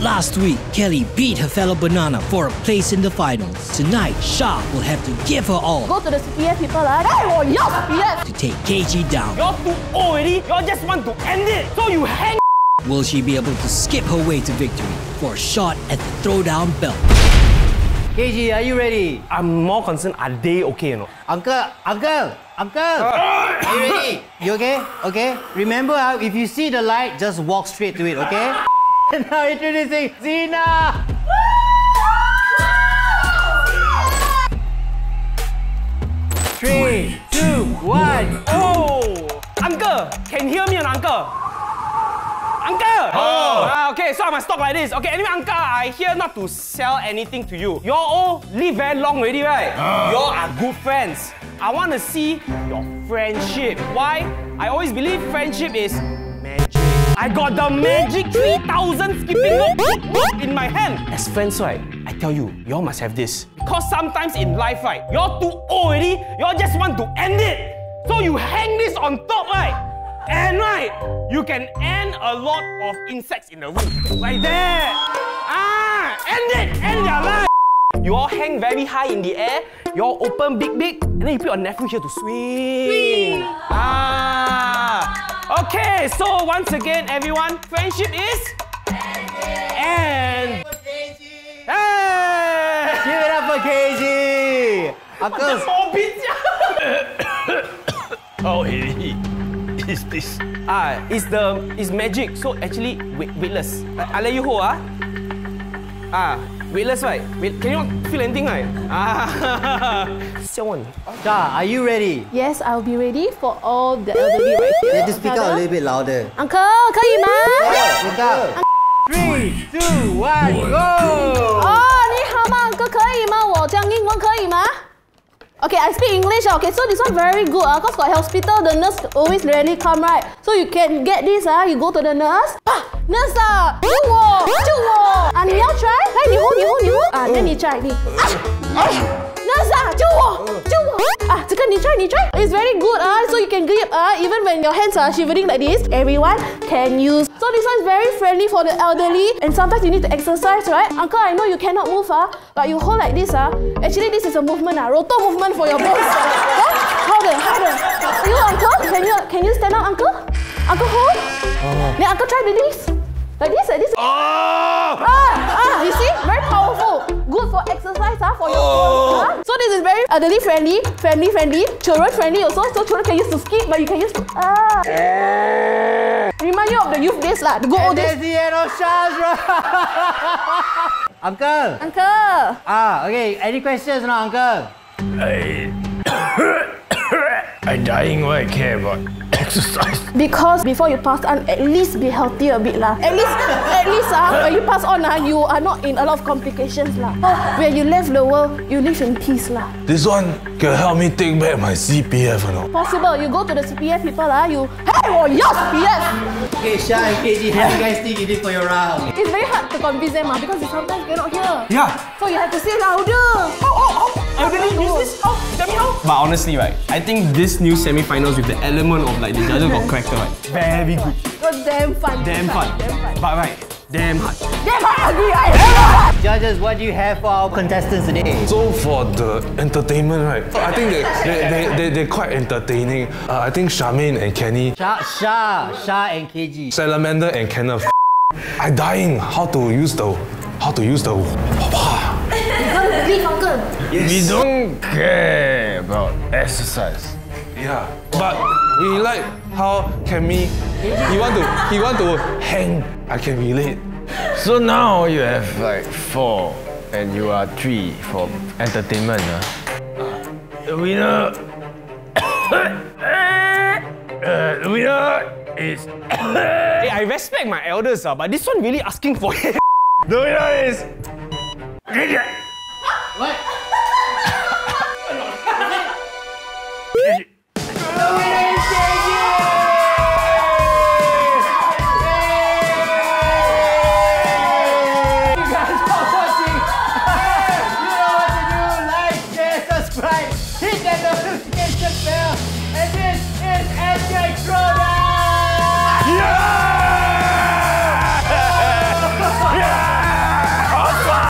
Last week, Kelly beat her fellow banana for a place in the finals. Tonight, Sya will have to give her all. Go to the CPF people, hey, or your CPF! To take KG down. You're too old already. You just want to end it, so you hang. Will she be able to skip her way to victory for a shot at the throwdown belt? KG, are you ready? I'm more concerned, are they okay or not? Uncle! Are you ready? You okay? Okay? Remember, if you see the light, just walk straight to it, okay? Now introducing Zina! Three, two, one, oh! Uncle! Can you hear me or not, Uncle? Uncle! Oh! Okay, so I must talk like this. Okay, anyway, Uncle, I hear not to sell anything to you. You all live very long already, right? You all are good friends. I want to see your friendship. Why? I always believe friendship is magic. I got the magic 3000 skipping rope in my hand. As friends, right? I tell you, you all must have this. Because sometimes in life, right? You all too old already. You all just want to end it. So you hang this on top, right? And right, you can end a lot of insects in the room. Like that! Ah! End it! End your life! You all hang very high in the air, you all open big, and then you put your nephew here to swing. Ah! Okay, so once again, everyone, friendship is... and... Hey! Give it up for KG! Uncles! Oh, is this? Ah, it's magic. So actually, weightless. I let you hold, ah. Ah, weightless, right? Can you not feel anything, right? Ah, Sya, are you ready? Yes, I'll be ready for all the elderly right here. Let me speak out a little bit louder. Uncle, can you, ma? Uncle. 3, 2, 1, go. Oh, 你好吗, Uncle? 可以吗? 我讲英文可以吗? Okay, I speak English. Okay, so this one very good. Cause got hospital, the nurse always rarely come, right? So you can get this. You go to the nurse. Ah, nurse. Chuo. Ah, you want try? Hey, you. Ah, then you try. Nurse. Chuo. Ah, this one you try, It's very good. So you can grip. Even when your hands are shivering like this, everyone can use. So this one is very friendly for the elderly. And sometimes you need to exercise, right? Uncle, I know you cannot move, but you hold like this, Actually, this is a movement, roto movement. For your bones. Hold on. You, Uncle, can you stand up, Uncle? Uncle, hold. Then Uncle try like this. Like this. You see? Very powerful. Good for exercise, for your bones. So this is very elderly friendly, family friendly, children friendly also. So children can use to skip, but you can use to Remind you of the youth days, the good old days. Uncle. Okay. Any questions now, Uncle? I'm dying why I care about exercise. Because before you pass on, at least be healthy a bit lah. At least when you pass on you are not in a lot of complications lah. When you left the world, you live in peace lah. This one can help me take back my CPF or not? Possible. You go to the CPF people you hey or your CPF. Okay, Sya and KG, how do you guys think you did for your round? It's very hard to convince them because you sometimes cannot hear. Yeah. So you have to say louder. But honestly, right, I think this new semi-finals with the element of like the judges got cracked, right? Very good. It was damn fun. But right, damn hard. Judges, what do you have for our contestants today? So for the entertainment, right, I think they're quite entertaining. I think Shamin and Kenny. Sya and KG. Salamander and Kenneth. I'm dying. How to use the. Yes. We don't care about exercise. Yeah, but we like how Cammy. He want to hang. I can relate. So now you have like 4, and you are 3 for entertainment. The winner. The winner is. Hey, I respect my elders, but this one really asking for it. The winner is. What?